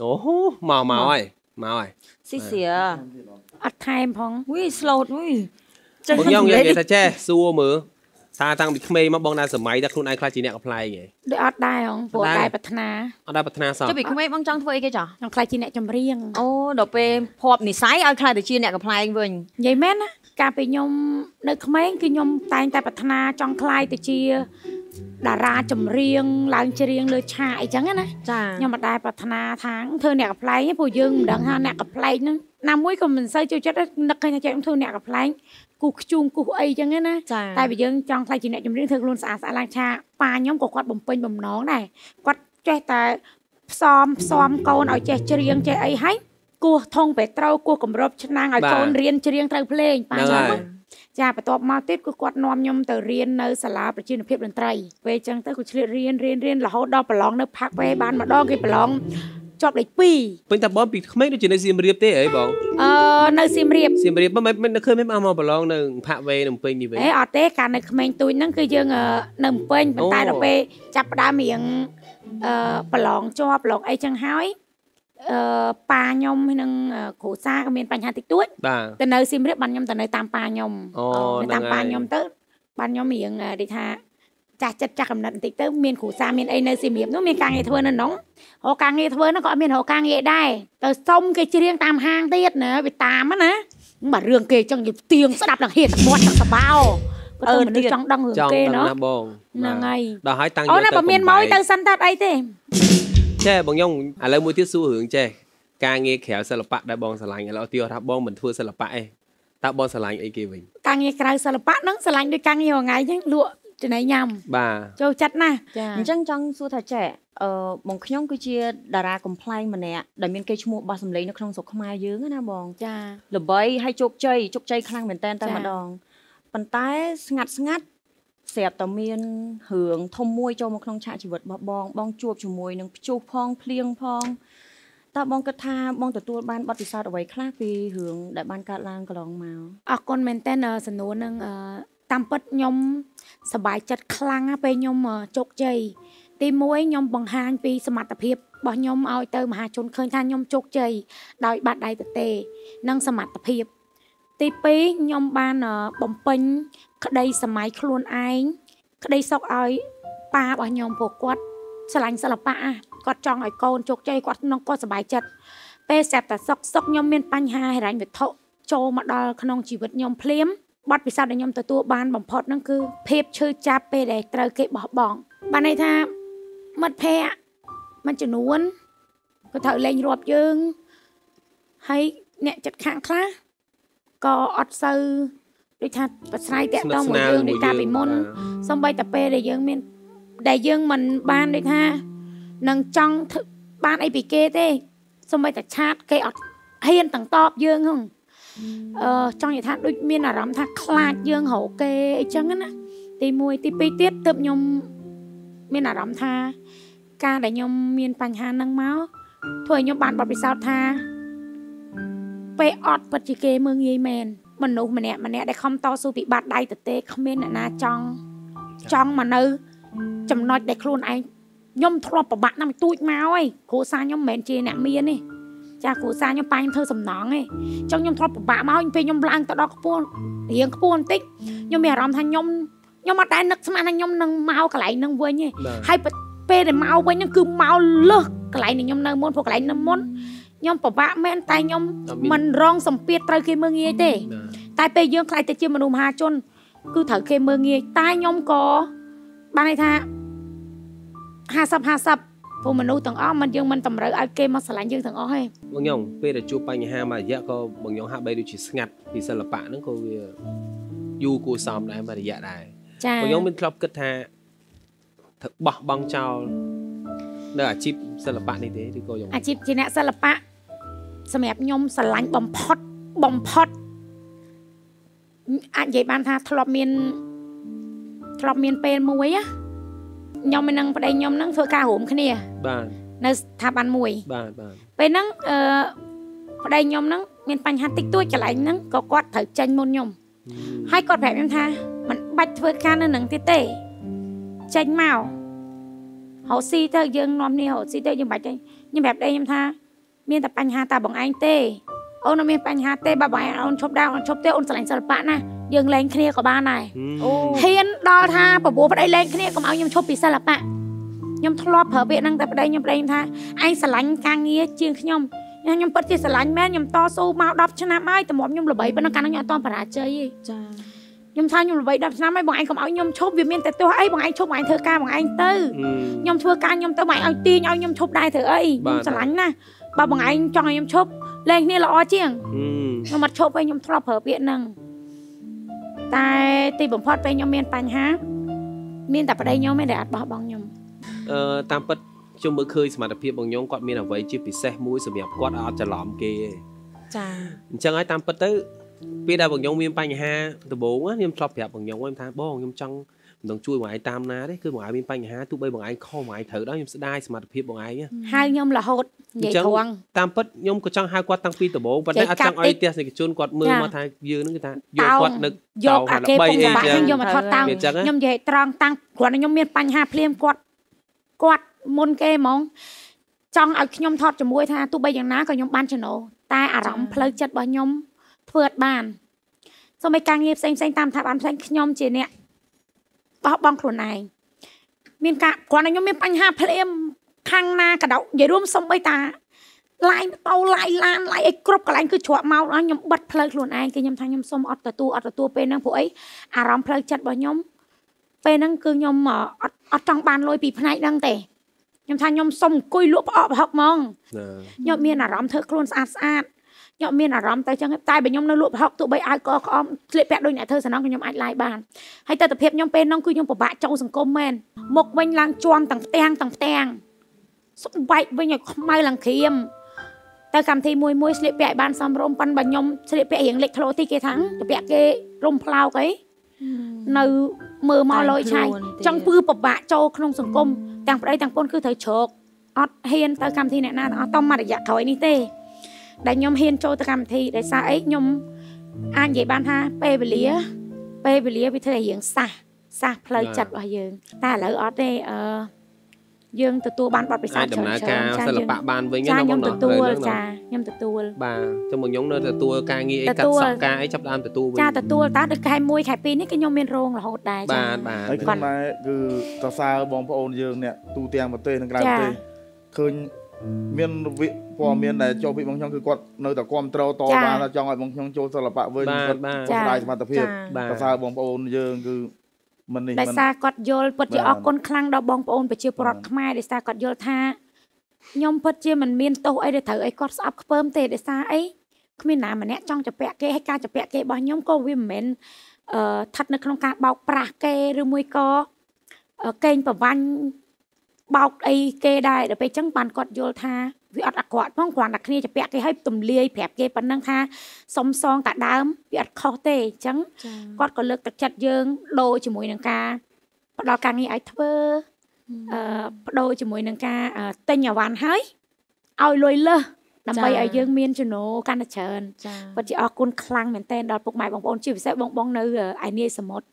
Ồ, màu ơi. Xí xìa. Ất thèm phong. Ui, slot ui. Bông nhông vậy kìa ta chê, xua mứ. Ta tăng bị khmê mà bông đa sở máy, ta khuôn ai khai chí nẹ gặp lại vậy. Được ớt đai không? Vô đai bật thna. Ớt đai bật thna sao? Chứ bị khmê bông chong thuê kia chả? Nóng khai chí nẹ chồng riêng. Ồ, đọc bê, hộp nỉ sái ớt khai chí nẹ gặp lại anh vườn. Vậy mến á, cà bê nhông, nơi khmê kia nhông tay bật thna chong khai tì chia. Đã ra chồng riêng, làm chơi riêng lừa chạy chẳng á nè. Nhưng mà đại bật thna tháng thưa nẹt gặp lại nhé, phù dương đằng ha nẹt gặp lại nữa. Năm cuối cùng mình xây cho chết nặc hay nhà chạy cũng thưa nẹt gặp lại. Cục chuông cục ấy chẳng á nè. Tại vì dương trong thay chỉ nẹt chồng riêng thường luôn xã lang cha. Ba nhóm của quạt bồng pin bồng nón này, quạt chơi tại xóm câu nói chơi chơi riêng chơi ấy hết. Cua thong về trâu cua cầm rộp chân nang ở con riêng chơi riêng trâu plei. Chà, bà tốp mà tết của quạt nòm nhầm tờ riêng nơi xà lá bà chuyên ở phiếp lần trai. Về chẳng tới của chị riêng là hốt đo bà lóng nơi phạc về bàn mà đo kì bà lóng chọc địch bì. Bên ta bóng bị khmếch nó chỉ nơi xìm riêng tế ấy bóng? Nơi xìm riêng. Xìm riêng bà khơi mấy mà bà lóng nơi phạc về nông bình như vậy. Ở tế cả nơi khmếch tôi nâng cư dương nông bình bằng tay đọc bê chạp đá miệng bà lóng cho bà lóng ấy chẳng hói. Pa nhom hay nâng khổ xa cái miền Pành Hà Tịch Tuốt. Từ nơi xìm riết ban nhom từ nơi tam pa nhom. Tam pa nhom tới ban nhom miệng để thả chặt chặt chặt cầm nặng tịch tới miền khổ xa miền ấy nơi xìm riết nó miền càng ngày thưa nó nóng. Họ càng ngày thưa nó gọi miền họ càng ngày đây. Từ sông cái riêng tam hang tiết nữa bị tam á nè. Mà rường kề trong nhịp tiếng sẽ đạp là hiện một thằng sập bao. Mình đi trong đông hưởng kê nó. Là ngay. Đó hỏi tăng nhiều tới miền mối tới săn tát ấy thế. Chê bọn nhông, lời mùi tiết xu hướng chê. Ca nghe khéo xa lập bạc đại bọn xa lạnh. Là tiêu tháp bọn mình thua xa lập bạc ấy. Tháp bọn xa lạnh ấy kì bình. Ca nghe khéo xa lập bạc nóng xa lạnh. Đôi ca nghe vào ngay nhé, lụa trên ấy nhầm. Bà châu chắt nè. Chẳng chăng xua thả trẻ. Bọn nhông cứ chia đà ra complain mà nè. Đại miên kê chú mộ bà xâm lấy nó không sổ không ai dướng á nè bọn. Lộp bấy hay chốc chay khăn mình tên tay mà đòn. Bần tay ngắt sẹp tàu miên hưởng thông môi cho một nông trại chỉ vật bong chuột chủ mùi nâng chuột phong pliêng phong ta bong cất tha bong từ tua ban bắt từ sao ở vậy khác vì hưởng đại ban cà lan cà long màu à con men tên ở sân núi nâng tam bát nhom sờ bài chặt khang á pe nhom chốc chày tim môi nhom bằng hàng vì sờ mặt tập hiệp bỏ nhom ao tơ mà hà trốn khơi than nhom chốc chày đòi bạn đại tệ nâng sờ mặt tập hiệp tí pí nhom ban bồng pin đây sờ máy khôn anh đây sọc ơi pa bỏ nhom bột quất sờ lạnh sờ là pa quất trong ơi con chốt chơi quất nong quất sờ bài chật pe sẹp ta sọc nhom miên pan ha hay đánh về thọ cho mà đo nong chỉ vật nhom phếm bắt vì sao để nhom tụi ban bồng phật nong cứ phép chơi cha pe để trời kệ bỏ bỏng ban này tha mất pe mình chỉ nuôn cứ thở lên rộp dương hay nhẹ chật khang khá có ọt sơ đôi ta bật sai tẹo đông của dương đôi ta bị môn xong bay tập pe đại dương mình ban đôi ta nâng trong ban ấy bị kê thế xong bay tập chat cây ọt hiên tầng top dương không trong nhà thang đôi miên là rắm thang khla dương hậu kê ấy chăng á tì mùi tì pi tiết tập nhom miên là rắm tha ca đại nhom miên Pành Hà nâng máu thôi nhom bạn bật bị sao tha về ọt vật gì kê mương gì mình nụ mình nè để không to su bị bạt đây tật tê không nên là trong mà nư chầm nói để luôn anh nhom thua bỏ bạn năm tuổi máu ấy cố xa nhom mền chê nè miên ấy cha cố xa nhom pan thơ sầm nón ấy trong nhom thua bỏ bạn máu anh về nhom lang tao đó có buồn tiếng có buồn tích nhom mẹ làm thành nhom mặt đai nứt xem anh nhom nâng máu cả lại nâng vơi nhỉ hay pe để máu vơi nhưng cứ máu lơ cả lại này nhom nâng môn phục lại nâng môn nhom bỏ bạn men tay nhom mình rong sầm piệt tay kia mương nghe thế tay pe dương lại tay chưa mà đùm hà chôn cứ thở kia mương nghe tay nhom có ban này tha hà sập phụ mình nuôi thằng ó mình dương mình tầm rỡ ai kia mà xả lạnh dương thằng ó hay bằng nhom pe là chụp Pành Hà mà dạ co bằng nhom hạ bay đôi chỉ ngặt thì sao là bạn nó co du cô sòm này mà dạ này bằng nhom bên club kết tha thật bỏ băng trao đó là chip sao là bạn như thế thì cô dùng chip chị nè sao là bạn sao mẹ nhom sao lạnh bầm pot anh vậy bạn tha thọp miên pen muối á nhom mình nâng vào đây nhom nâng phơi ca hổm cái nè bạn nè thà bạn muối bạn bên nâng vào đây nhom nâng miên Pành Hà Tịch Tuốt trở lại nâng có quạt thở chanh môn nhom hai quạt phải em tha mình bạch phơi ca nó nâng tê tê chanh màu họ si tới dương nôm ni họ si tới dương bạch nhưng đẹp đây em tha miền tập anh hà ta bằng anh tê ôn nó miền anh hà tê bà bảo ôn chụp đao ôn chụp tê ôn sờ lạnh sờ bạn này dừng lên kia của ba này hiên đo tha bảo bố vào đây lên kia của máu nhom chụp bị sờ lạp bạn nhom thua phở bẹ năng tập đây nhom đây tha anh sờ lạnh càng nghe chiên khi nhom nhom bớt thì sờ lạnh mẹ nhom to su máu đập cho nam ai tụi mồm nhom là bảy bên nó càng nó nhọ to phải là chơi gì nhom tha nhom là bảy đập nam ai bọn anh của máu nhom chụp vì miền tây tôi ấy bọn anh chụp bọn anh thưa ca bọn anh tư nhom thưa ca nhom tôi bọn anh ti nhau nhom chụp đây thử ấy nhom sờ lạnh na bà bằng anh cho em chụp lên này là chiêng nó mặt chụp với nhóm thọp ở viện nằng tại tì bổng phật với nhóm miền pan há miền tập ở đây nhóm mới để bỏ bằng nhóm tam bát chung bữa khơi mà tập hiệp bằng nhóm quạt miền ở vậy chứ bị xe mũi sầm nhạt quạt ở chợ lỏm kia chẳng ai tam bát tới bây giờ bằng nhóm miền pan há từ bố á nhóm thọp hiệp bằng nhóm em thang bố nhóm trong đừng chui ngoài tam ná đấy cứ ngoài bên pan há tụi bây bằng anh kho ngoài thử đó nhóm sẽ đai mà tập hiệp bằng anh nhá hai nhóm là hột vậy thằng tam phất nhóm có trong hai quạt tăng phi tổ bố và đây ăn trong ai tia thì chôn quạt mưa mà thay dưa nó người ta vô quạt nực vô à cái bông bạc nhưng vô mà thoát tao nhóm về tròn tăng quạt nhóm miền pan há phim quạt môn kê mong trong ở nhóm thoát cho muối tha tụi bây bằng ná còn nhóm ban channel tai à rộng plei chất bao nhóm phượt bàn sau mấy càng nghiệp xanh tam tháp ăn xanh nhóm chỉ nè bong khổ này miền cả quán này nhóm miền pan ha plem khang na cả đậu dễ rôm xong bây ta lại tàu lại lan lại ấy crop cả lại cứ chọa mau đó nhóm bật plei khổ này cái nhóm thang nhóm xong ọt tờ tu pe năng phụ ấy à rong plei chặt bỏ nhóm pe năng cứ nhóm mở ọt trong bàn lôi bị này đang tè nhóm thang nhóm xong cùi lụa bỏ học mong nhóm miền à rong thợ khôn sát nhóm miền à rong tay chân tay bởi nhóm nó lụa học tụi bây ai có om lệ pẹt đôi nhà thơ sản nó cái nhóm ai lại bàn hay ta tập hiệp nhóm bên nó cứ nhóm của bạn trong rừng comment một mình làng choang tầng tang súng bay với nhà mai làng khiêm ta cảm thấy mùi lệ pẹt bàn xong rồi pan bàn nhóm lệ pẹt hiện lịch thô thì cái thắng pẹt cái rôm plau cái nơi mờ mờ lội chạy trong phư của bạn châu không rừng com tàng đây tàng con cứ thấy chọc ót hiền ta cảm thấy này na tông mà để giả thổi ní tê đại nhóm hiền châu ta cảm thấy đại sa ấy nhóm anh vậy ban ha pe về lía với thời hiện xa plei chặt và dương ta lỡ ở đây dương từ ban bọt về xa chọn chọn dương ban với nhau nhóm từ tua cha nhóm từ tua bà trong một nhóm nơi từ tua ca nghi cắt sọc ca ấy chấp đam từ tua cha từ tua ta được khai môi khai pin ấy cái nhóm miền rong là hột đài bà còn mà cứ tao sao bong pha ôn dương nè tu tiền mà tê thằng gà tê khơi miền vị qua miền này cho vị bóng nhông cứ quạt nơi ta quam trâu to và là cho người bóng nhông châu sờ là bạ với vật đại mà tập hiệp ta sao bóng ôn dương cứ mình này mình sao quạt vô quạt vô con khăng đó bóng ôn phải chiêu bọt mai để sao quạt vô tha nhông phật chia mình miền tàu ấy để thử ấy quạt sập phơm tề để sao ấy không biết nào mà nét trong chập bẹ kê hay ca chập bẹ kê bóng nhông cô vi mình thật là không ca bao pra kê rồi mui co kênh và văn bao ấy kê đài để phải trắng bàn quạt vô tha vì ở đặc quạt phong quạt đặc kia chặt cái hơi tùm liê phẹp cái bắn năng tha song song cả đám vì ở khó tê trắng quạt còn lực đặc chặt dương đồ chỉ mũi năng ca bắt đầu càng nghe ấy thưa đồ chỉ mũi năng ca tên nhà văn hái ao lôi lơ nằm bay ở dương miên cho nó can trần và chỉ ở côn khang miền tên đọt bụng mày bong bong chỉ phải sẽ bong bong nơi ở ai nia sầm mốt.